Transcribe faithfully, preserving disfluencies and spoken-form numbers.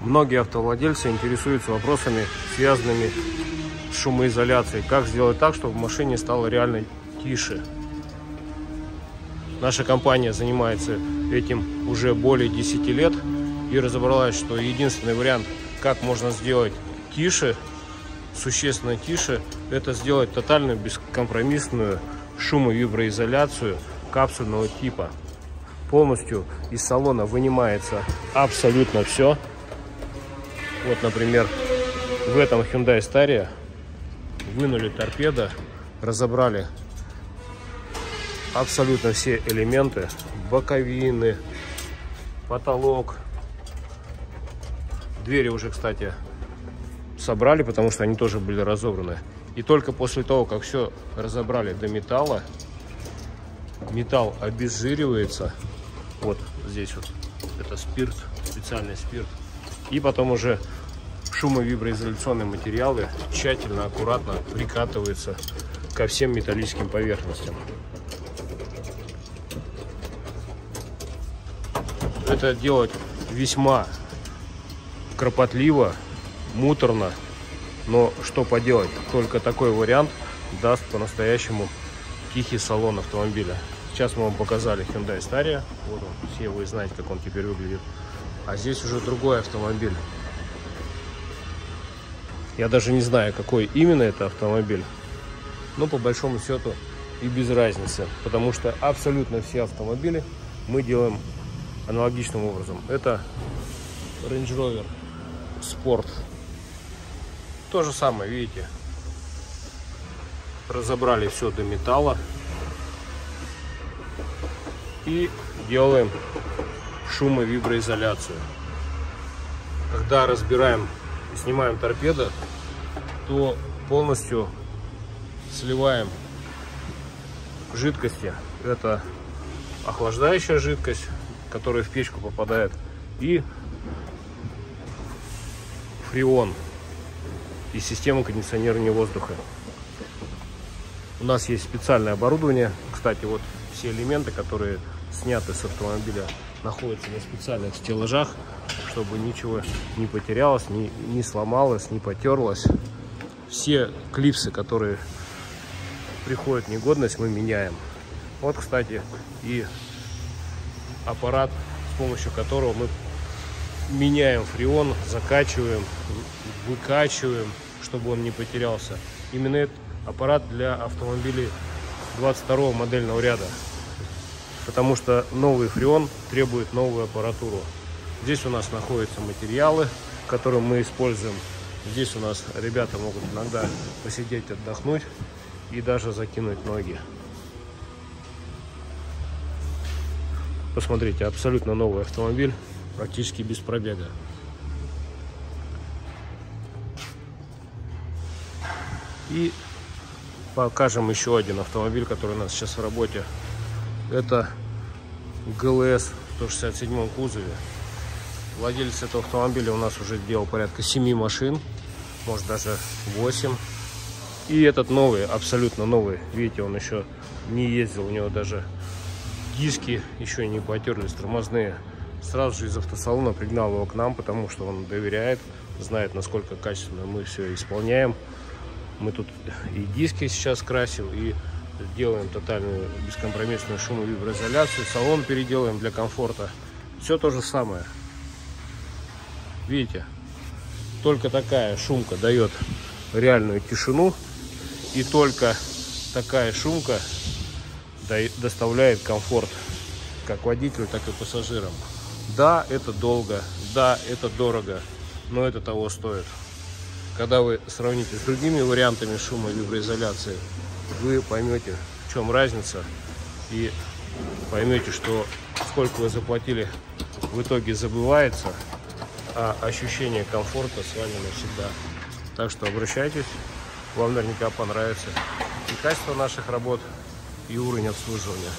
Многие автовладельцы интересуются вопросами, связанными с шумоизоляцией. Как сделать так, чтобы в машине стало реально тише? Наша компания занимается этим уже более десяти лет и разобралась, что единственный вариант, как можно сделать тише, существенно тише, это сделать тотальную бескомпромиссную шумо- и виброизоляцию капсульного типа. Полностью из салона вынимается абсолютно все. Вот, например, в этом Hyundai Staria вынули торпедо, разобрали абсолютно все элементы: боковины, потолок. Двери уже, кстати, собрали, потому что они тоже были разобраны. И только после того, как все разобрали до металла, металл обезжиривается. Вот здесь вот это спирт, специальный спирт. И потом уже шумо- и виброизоляционные материалы тщательно, аккуратно прикатываются ко всем металлическим поверхностям. Это делать весьма кропотливо, муторно, но что поделать, только такой вариант даст по-настоящему тихий салон автомобиля. Сейчас мы вам показали Hyundai Staria, вот он, все вы знаете, как он теперь выглядит. А здесь уже другой автомобиль. Я даже не знаю, какой именно это автомобиль, но по большому счету и без разницы, потому что абсолютно все автомобили мы делаем аналогичным образом. Это Range Rover Sport. То же самое, видите. Разобрали все до металла. И делаем шумо- и виброизоляцию. Когда разбираем и снимаем торпедо, то полностью сливаем жидкости. Это охлаждающая жидкость, которая в печку попадает, и фреон и система кондиционирования воздуха. У нас есть специальное оборудование. Кстати, вот все элементы, которые сняты с автомобиля, находятся на специальных стеллажах, чтобы ничего не потерялось, не, не сломалось, не потерлось. Все клипсы, которые приходят в негодность, мы меняем. Вот, кстати, и аппарат, с помощью которого мы меняем фреон, закачиваем, выкачиваем, чтобы он не потерялся. Именно этот аппарат для автомобилей двадцать второго модельного ряда, потому что новый фреон требует новую аппаратуру. Здесь у нас находятся материалы, которые мы используем. Здесь у нас ребята могут иногда посидеть, отдохнуть и даже закинуть ноги. Посмотрите, абсолютно новый автомобиль, практически без пробега. И покажем еще один автомобиль, который у нас сейчас в работе. Это ГЛС в сто шестьдесят седьмом кузове. Владелец этого автомобиля у нас уже делал порядка семи машин, может даже восьми. И этот новый, абсолютно новый, видите, он еще не ездил, у него даже диски еще не потерлись, тормозные. Сразу же из автосалона пригнал его к нам, потому что он доверяет, знает, насколько качественно мы все исполняем. Мы тут и диски сейчас красим, и делаем тотальную бескомпромиссную шумо- и виброизоляцию, салон переделаем для комфорта. Все то же самое. Видите, только такая шумка дает реальную тишину, и только такая шумка доставляет комфорт как водителю, так и пассажирам. Да, это долго, да, это дорого, но это того стоит. Когда вы сравните с другими вариантами шумо- и виброизоляции, вы поймете, в чем разница, и поймете, что сколько вы заплатили, в итоге забывается, а ощущение комфорта с вами навсегда. Так что обращайтесь, вам наверняка понравится и качество наших работ, и уровень обслуживания.